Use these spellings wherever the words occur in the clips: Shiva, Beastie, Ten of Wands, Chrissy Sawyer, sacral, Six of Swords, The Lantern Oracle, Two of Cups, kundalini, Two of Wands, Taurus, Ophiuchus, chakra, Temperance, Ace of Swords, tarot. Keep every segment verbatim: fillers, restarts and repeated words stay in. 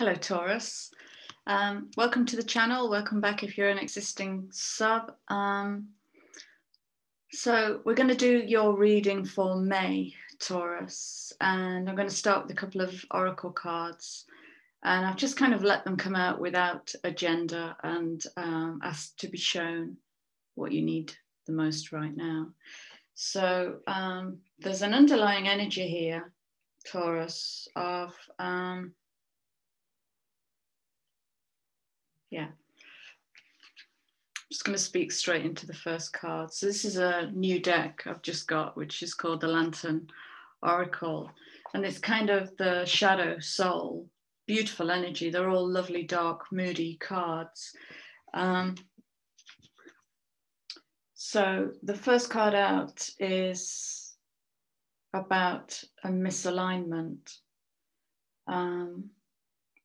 Hello Taurus, um, welcome to the channel, welcome back if you're an existing sub. Um, so we're going to do your reading for May, Taurus, and I'm going to start with a couple of oracle cards, and I've just kind of let them come out without agenda and um, asked to be shown what you need the most right now. So um, there's an underlying energy here, Taurus, of um, Yeah, I'm just going to speak straight into the first card. So this is a new deck I've just got, which is called The Lantern Oracle. And it's kind of the shadow soul, beautiful energy. They're all lovely, dark, moody cards. Um, so the first card out is about a misalignment. Um,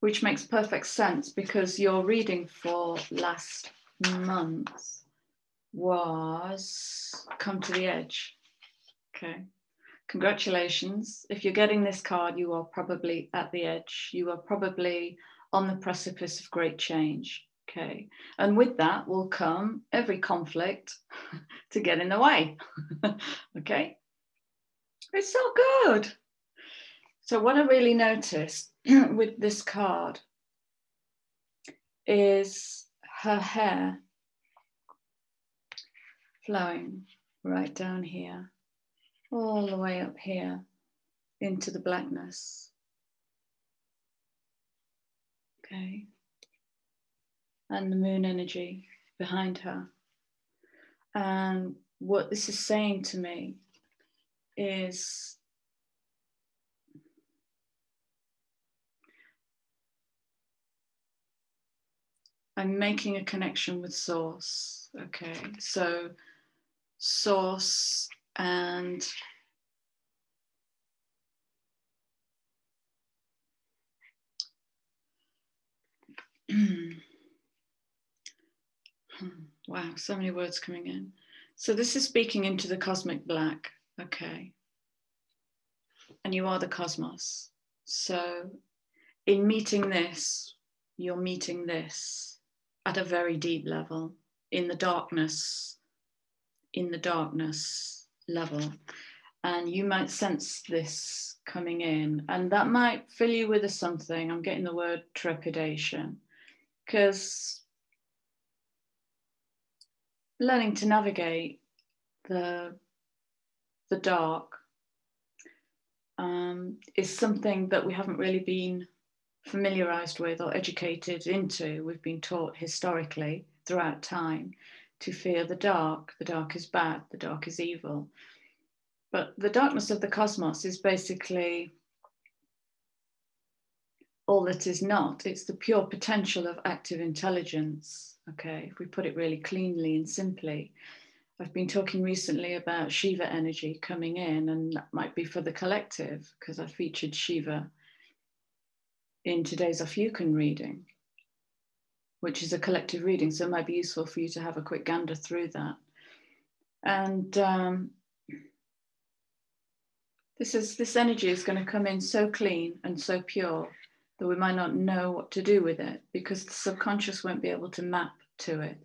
which makes perfect sense because your reading for last month was Come to the Edge. Okay, congratulations. If you're getting this card, you are probably at the edge. You are probably on the precipice of great change. Okay, and with that will come every conflict to get in the way. Okay, it's so good. So what I really noticed with this card is her hair flowing right down here, all the way up here into the blackness. Okay. And the moon energy behind her. And what this is saying to me is I'm making a connection with source, okay? So source and wow, so many words coming in. So this is speaking into the cosmic black, okay? And you are the cosmos. So in meeting this, you're meeting this. At a very deep level, in the darkness, in the darkness level. And you might sense this coming in, and that might fill you with a something. I'm getting the word trepidation, because learning to navigate the, the dark um, is something that we haven't really been familiarized with or educated into. We've been taught historically throughout time to fear the dark. The dark is bad, the dark is evil. But the darkness of the cosmos is basically all that is not. It's the pure potential of active intelligence, okay? If we put it really cleanly and simply. I've been talking recently about Shiva energy coming in, and that might be for the collective, because I featured Shiva in today's Ophiuchus reading, which is a collective reading, so it might be useful for you to have a quick gander through that. And um, this is this energy is going to come in so clean and so pure that we might not know what to do with it, because the subconscious won't be able to map to it.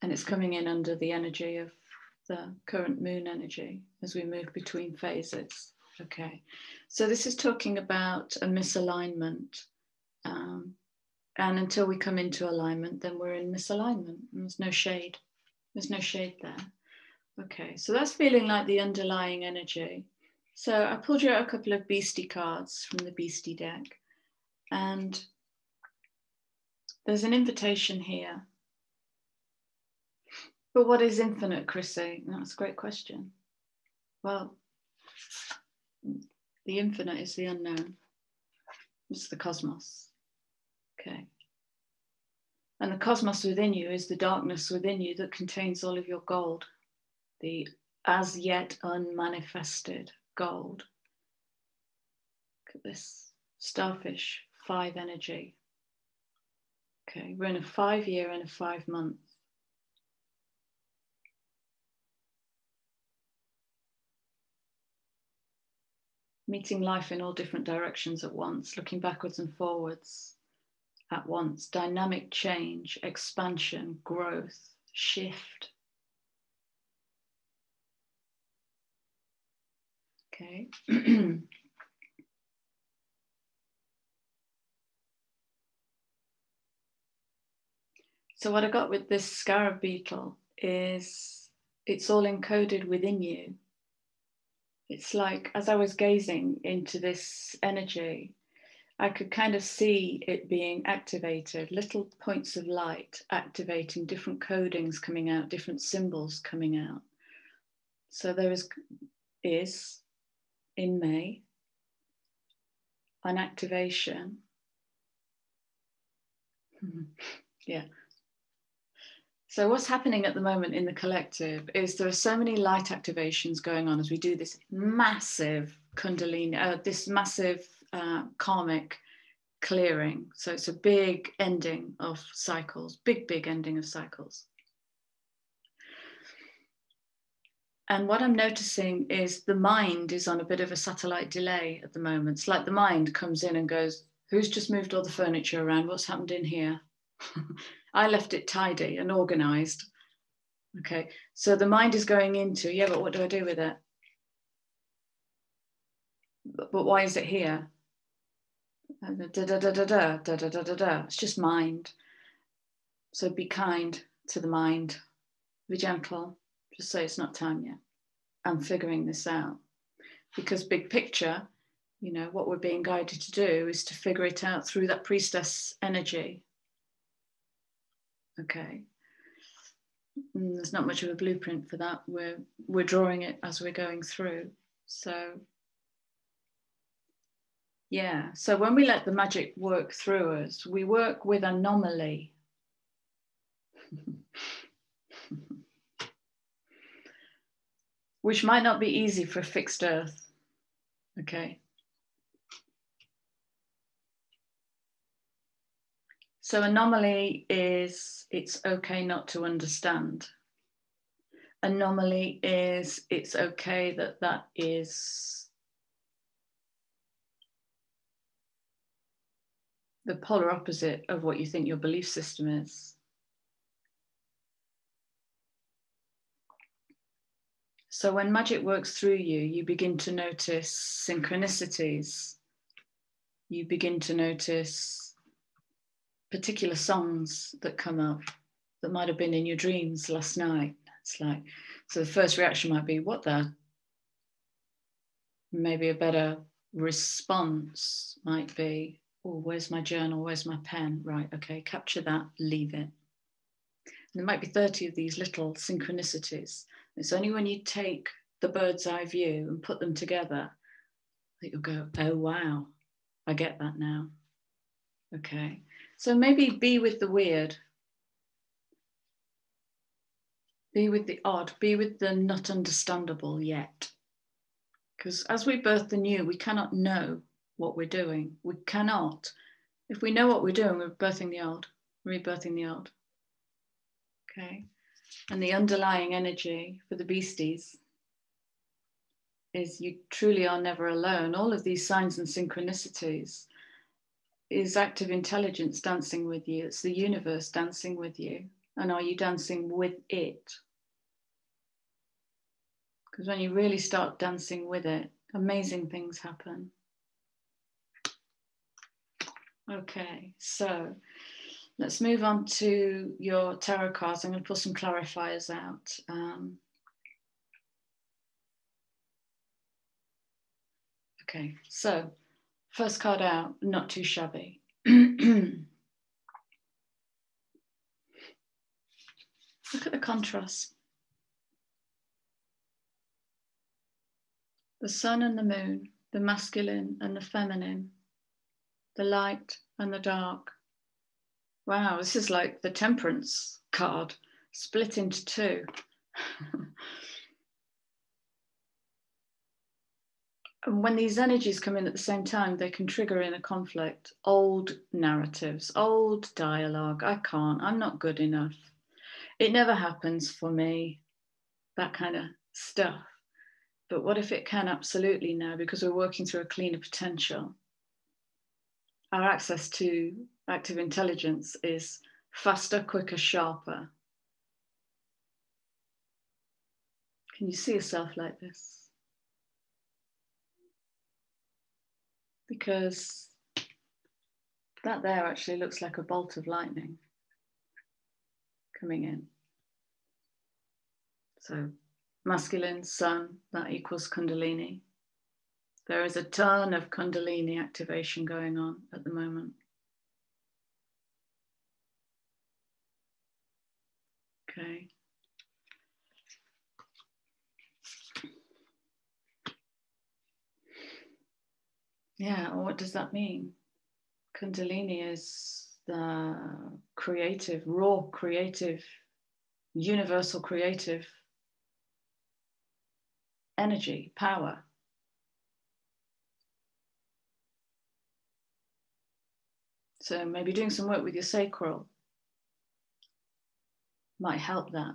And it's coming in under the energy of the current moon energy as we move between phases. Okay, so this is talking about a misalignment, um, and until we come into alignment, then we're in misalignment, and there's no shade, there's no shade there. Okay, so that's feeling like the underlying energy. So I pulled you out a couple of Beastie cards from the Beastie deck, and there's an invitation here. But what is infinite, Chrissy? That's a great question. Well, the infinite is the unknown. It's the cosmos. Okay. And the cosmos within you is the darkness within you that contains all of your gold, the as yet unmanifested gold. Look at this starfish five energy. Okay, we're in a five year and a five month. meeting life in all different directions at once, looking backwards and forwards at once, dynamic change, expansion, growth, shift. Okay. So what I got with this scarab beetle is it's all encoded within you. It's like, as I was gazing into this energy, I could kind of see it being activated, little points of light activating, different codings coming out, different symbols coming out. So there is, is in May, an activation. Yeah. So what's happening at the moment in the collective is there are so many light activations going on as we do this massive kundalini, uh, this massive uh, karmic clearing. So it's a big ending of cycles, big, big ending of cycles. And what I'm noticing is the mind is on a bit of a satellite delay at the moment. It's like the mind comes in and goes, who's just moved all the furniture around? What's happened in here? I left it tidy and organized. Okay, so the mind is going into, yeah, but what do I do with it? But, but why is it here? Da, da, da, da, da, da, da, da, da. It's just mind. So be kind to the mind. Be gentle. Just say it's not time yet. I'm figuring this out. Because big picture, you know, what we're being guided to do is to figure it out through that priestess energy. Okay. And there's not much of a blueprint for that. We're, we're drawing it as we're going through. So, yeah. So when we let the magic work through us, we work with anomaly. Which might not be easy for a fixed earth, okay? So anomaly is, it's okay not to understand. Anomaly is, it's okay that that is the polar opposite of what you think your belief system is. So when magic works through you, you begin to notice synchronicities. You begin to notice particular songs that come up that might have been in your dreams last night. It's like, so the first reaction might be, what the? Maybe a better response might be, oh, where's my journal? Where's my pen? Right, okay, capture that, leave it. And there might be thirty of these little synchronicities. It's only when you take the bird's eye view and put them together that you'll go, oh, wow, I get that now. Okay, so maybe be with the weird. Be with the odd, be with the not understandable yet. Because as we birth the new, we cannot know what we're doing. We cannot. If we know what we're doing, we're birthing the old, rebirthing the old. Okay. And the underlying energy for the beasties is you truly are never alone. All of these signs and synchronicities is active intelligence dancing with you. It's the universe dancing with you. And are you dancing with it? Because when you really start dancing with it, amazing things happen. Okay, so let's move on to your tarot cards. I'm going to pull some clarifiers out. Um, okay, so first card out, not too shabby. Look at the contrast. The sun and the moon, the masculine and the feminine, the light and the dark. Wow, this is like the Temperance card, split into two. And when these energies come in at the same time, they can trigger in a conflict. Old narratives, old dialogue, I can't, I'm not good enough. It never happens for me, that kind of stuff. But what if it can absolutely now, because we're working through a cleaner potential? Our access to active intelligence is faster, quicker, sharper. Can you see yourself like this? Because that there actually looks like a bolt of lightning coming in. So masculine sun, that equals kundalini. There is a ton of kundalini activation going on at the moment. Okay. Yeah, what does that mean? Kundalini is the creative, raw creative, universal creative energy, power. So maybe doing some work with your sacral might help that.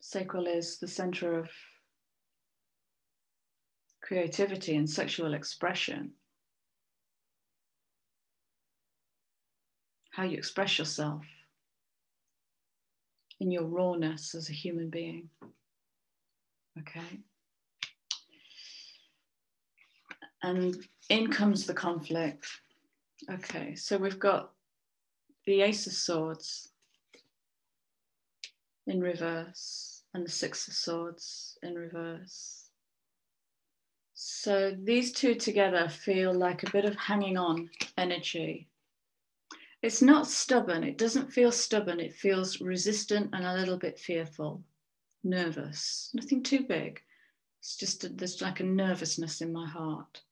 Sacral is the center of creativity and sexual expression. How you express yourself in your rawness as a human being. Okay. And in comes the conflict. Okay, so we've got the Ace of Swords in reverse and the Six of Swords in reverse. So these two together feel like a bit of hanging on energy. It's not stubborn, it doesn't feel stubborn, it feels resistant and a little bit fearful, nervous, nothing too big. It's just a, there's like a nervousness in my heart.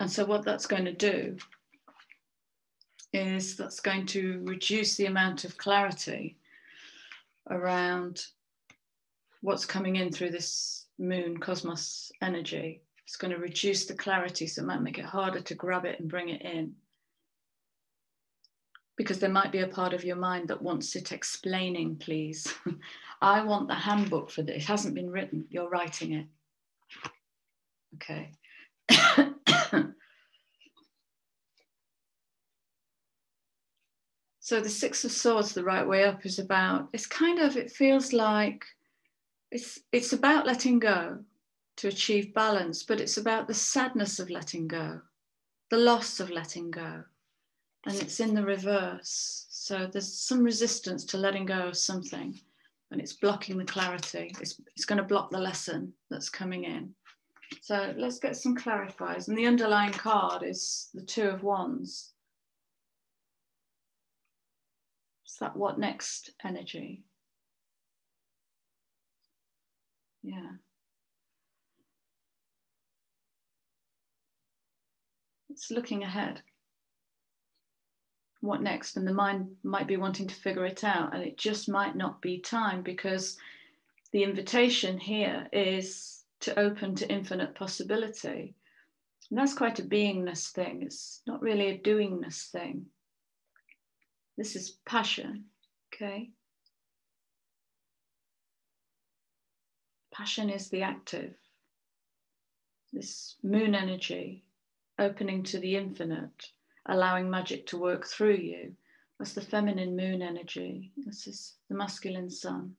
And so what that's going to do is that's going to reduce the amount of clarity around what's coming in through this moon cosmos energy. It's going to reduce the clarity, so it might make it harder to grab it and bring it in. Because there might be a part of your mind that wants it explaining, please. I want the handbook for this. It hasn't been written. You're writing it. Okay. So the Six of Swords, the right way up, is about, it's kind of, it feels like, it's, it's about letting go to achieve balance, but it's about the sadness of letting go, the loss of letting go. And it's in the reverse. So there's some resistance to letting go of something, and it's blocking the clarity. It's, it's going to block the lesson that's coming in. So let's get some clarifiers. And the underlying card is the Two of Wands. It's that what next energy. Yeah. It's looking ahead. What next? And the mind might be wanting to figure it out, and it just might not be time, because the invitation here is to open to infinite possibility. And that's quite a beingness thing. It's not really a doingness thing. This is passion, okay? Passion is the active. This moon energy, opening to the infinite, allowing magic to work through you. That's the feminine moon energy. This is the masculine sun.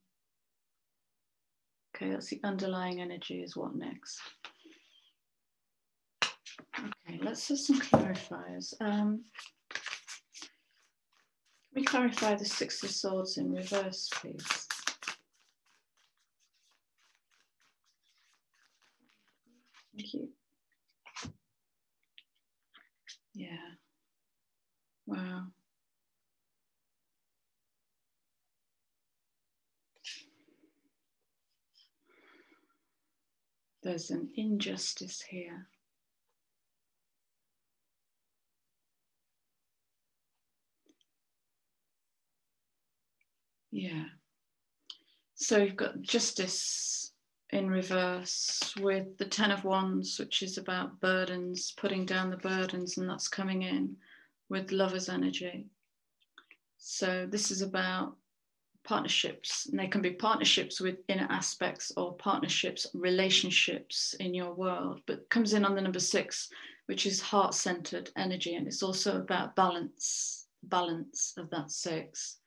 Okay, that's the underlying energy, is what next. Okay, let's have some clarifiers. Um, can we clarify the Six of Swords in reverse, please? Thank you. Yeah. Wow. There's an injustice here. Yeah. So you've got justice in reverse with the Ten of Wands, which is about burdens, putting down the burdens, and that's coming in with Lover's energy. So this is about partnerships, and they can be partnerships with inner aspects or partnerships, relationships in your world, but comes in on the number six, which is heart-centered energy. And it's also about balance, balance of that six.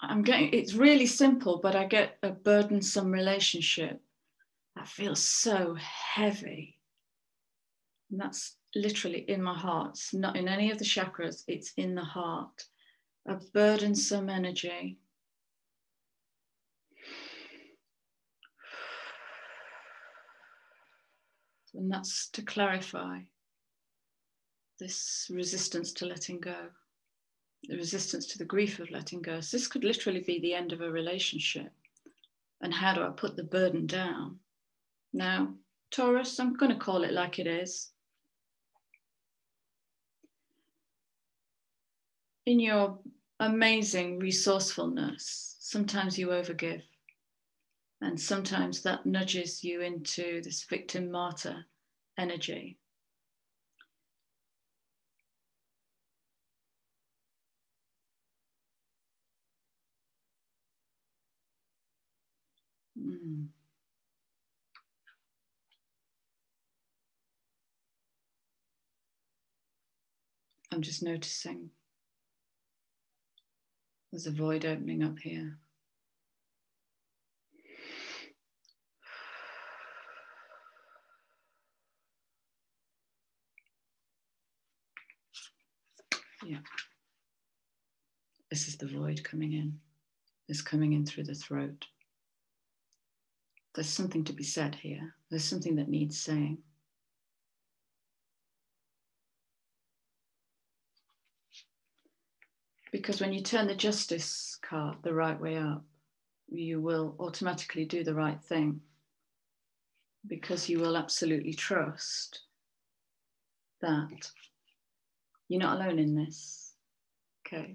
I'm getting, it's really simple, but I get a burdensome relationship. That feels so heavy. And that's literally in my heart. It's not in any of the chakras, it's in the heart. A burdensome energy. And that's to clarify this resistance to letting go, the resistance to the grief of letting go. So this could literally be the end of a relationship. And how do I put the burden down? Now, Taurus, I'm going to call it like it is. In your amazing resourcefulness, sometimes you overgive. And sometimes that nudges you into this victim-martyr energy. Mm. I'm just noticing there's a void opening up here. Yeah, this is the void coming in. It's coming in through the throat. There's something to be said here. There's something that needs saying. Because when you turn the justice card the right way up, you will automatically do the right thing. Because you will absolutely trust that you're not alone in this, okay?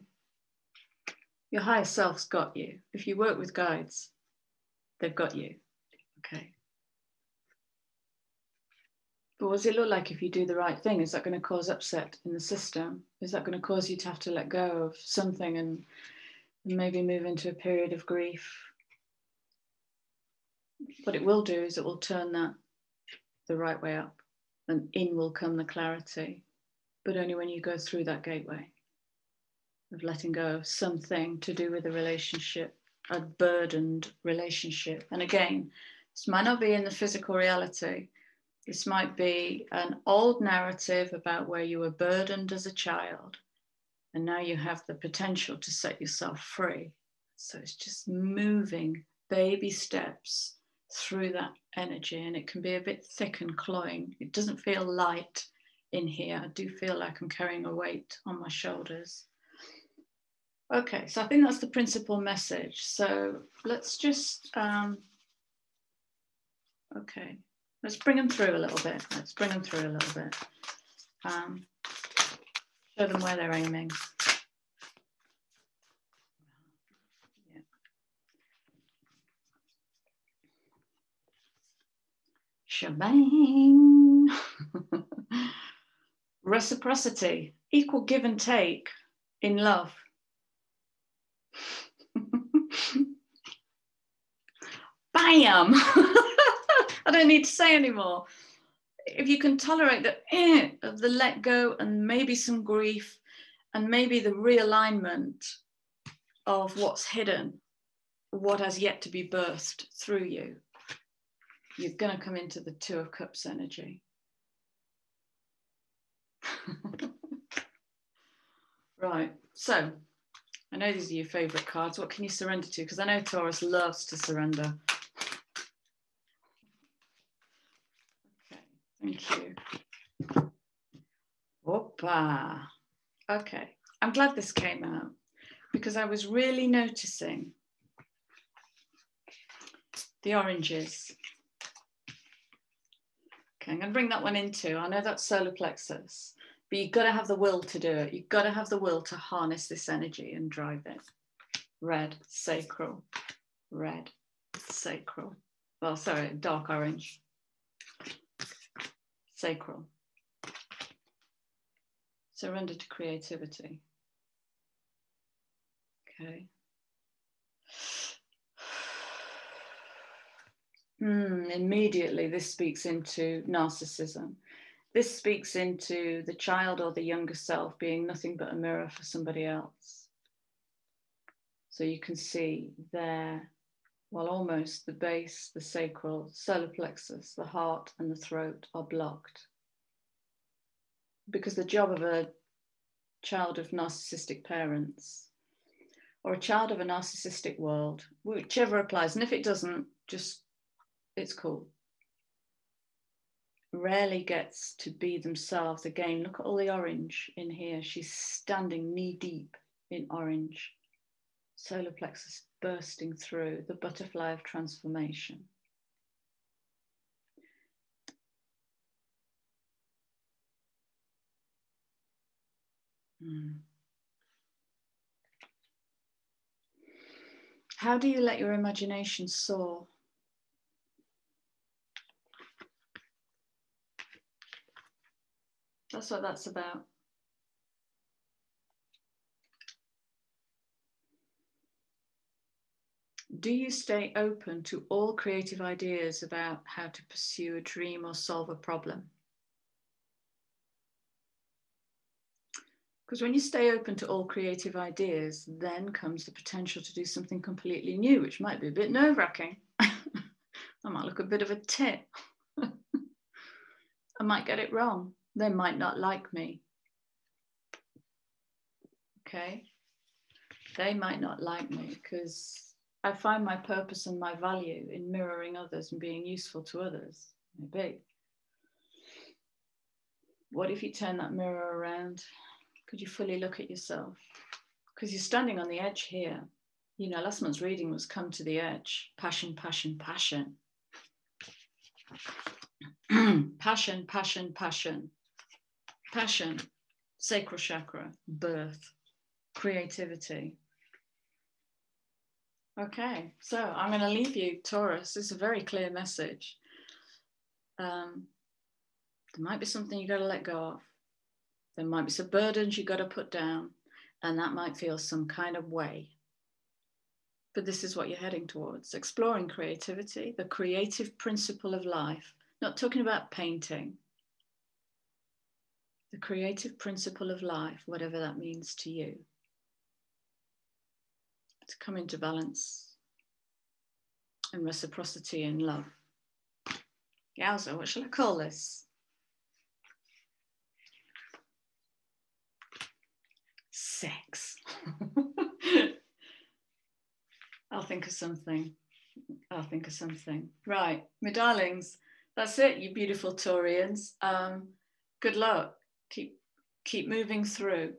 Your higher self's got you. If you work with guides, they've got you, okay? But what does it look like if you do the right thing? Is that going to cause upset in the system? Is that going to cause you to have to let go of something and maybe move into a period of grief? What it will do is it will turn that the right way up, and in will come the clarity. But only when you go through that gateway of letting go of something to do with a relationship, a burdened relationship. And again, this might not be in the physical reality. This might be an old narrative about where you were burdened as a child, and now you have the potential to set yourself free. So it's just moving baby steps through that energy, and it can be a bit thick and cloying. It doesn't feel light. In here, I do feel like I'm carrying a weight on my shoulders. Okay, so I think that's the principal message. So let's just, um, okay, let's bring them through a little bit. Let's bring them through a little bit. Um, show them where they're aiming. Yeah. Shebang. Reciprocity, equal give and take in love. Bam! I don't need to say anymore. If you can tolerate the eh, of the let go and maybe some grief and maybe the realignment of what's hidden, what has yet to be birthed through you, you're going to come into the Two of Cups energy. Right, so I know these are your favorite cards. What can you surrender to? Because I know Taurus loves to surrender. Okay, thank you. Opa. Okay, I'm glad this came out because I was really noticing the oranges. Okay, I'm going to bring that one in too. I know that's solar plexus, but you've got to have the will to do it. You've got to have the will to harness this energy and drive it. Red, sacral, red, sacral. Well, sorry, dark orange, sacral. Surrender to creativity. Okay. Mm, immediately, this speaks into narcissism. This speaks into the child or the younger self being nothing but a mirror for somebody else. So you can see there, well, almost the base, the sacral, solar plexus, the heart and the throat are blocked. Because the job of a child of narcissistic parents or a child of a narcissistic world, whichever applies, and if it doesn't, just, it's cool. Rarely gets to be themselves again. Look at all the orange in here. She's standing knee deep in orange. Solar plexus bursting through, the butterfly of transformation. Mm. How do you let your imagination soar? That's what that's about. Do you stay open to all creative ideas about how to pursue a dream or solve a problem? Because when you stay open to all creative ideas, then comes the potential to do something completely new, which might be a bit nerve-wracking. I might look a bit of a tit. I might get it wrong. They might not like me. Okay. They might not like me because I find my purpose and my value in mirroring others and being useful to others. Maybe. What if you turn that mirror around? Could you fully look at yourself? Because you're standing on the edge here. You know, last month's reading was come to the edge. Passion, passion, passion. Passion, passion, passion. Passion, sacral chakra, birth, creativity. Okay, so I'm going to leave you, Taurus. It's a very clear message. Um, there might be something you got to let go of. There might be some burdens you got to put down, and that might feel some kind of way. But this is what you're heading towards, exploring creativity, the creative principle of life. Not talking about painting. The creative principle of life, whatever that means to you. To come into balance and reciprocity and love. Yowza, what shall I call this? Sex. I'll think of something. I'll think of something. Right, my darlings, that's it, you beautiful Taurians. Um, good luck. Keep, keep moving through.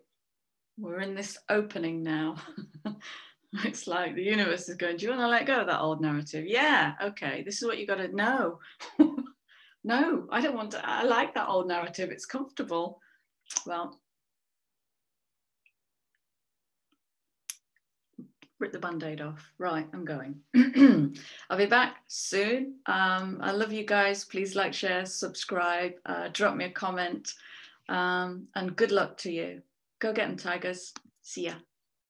We're in this opening now. It's like the universe is going, do you want to let go of that old narrative? Yeah, okay, this is what you got to know. No, I don't want to. I like that old narrative. It's comfortable. Well, rip the band-aid off. Right, I'm going. I'll be back soon. Um, I love you guys. Please like, share, subscribe, uh, drop me a comment, um, and good luck to you. Go get them, Tigers. See ya.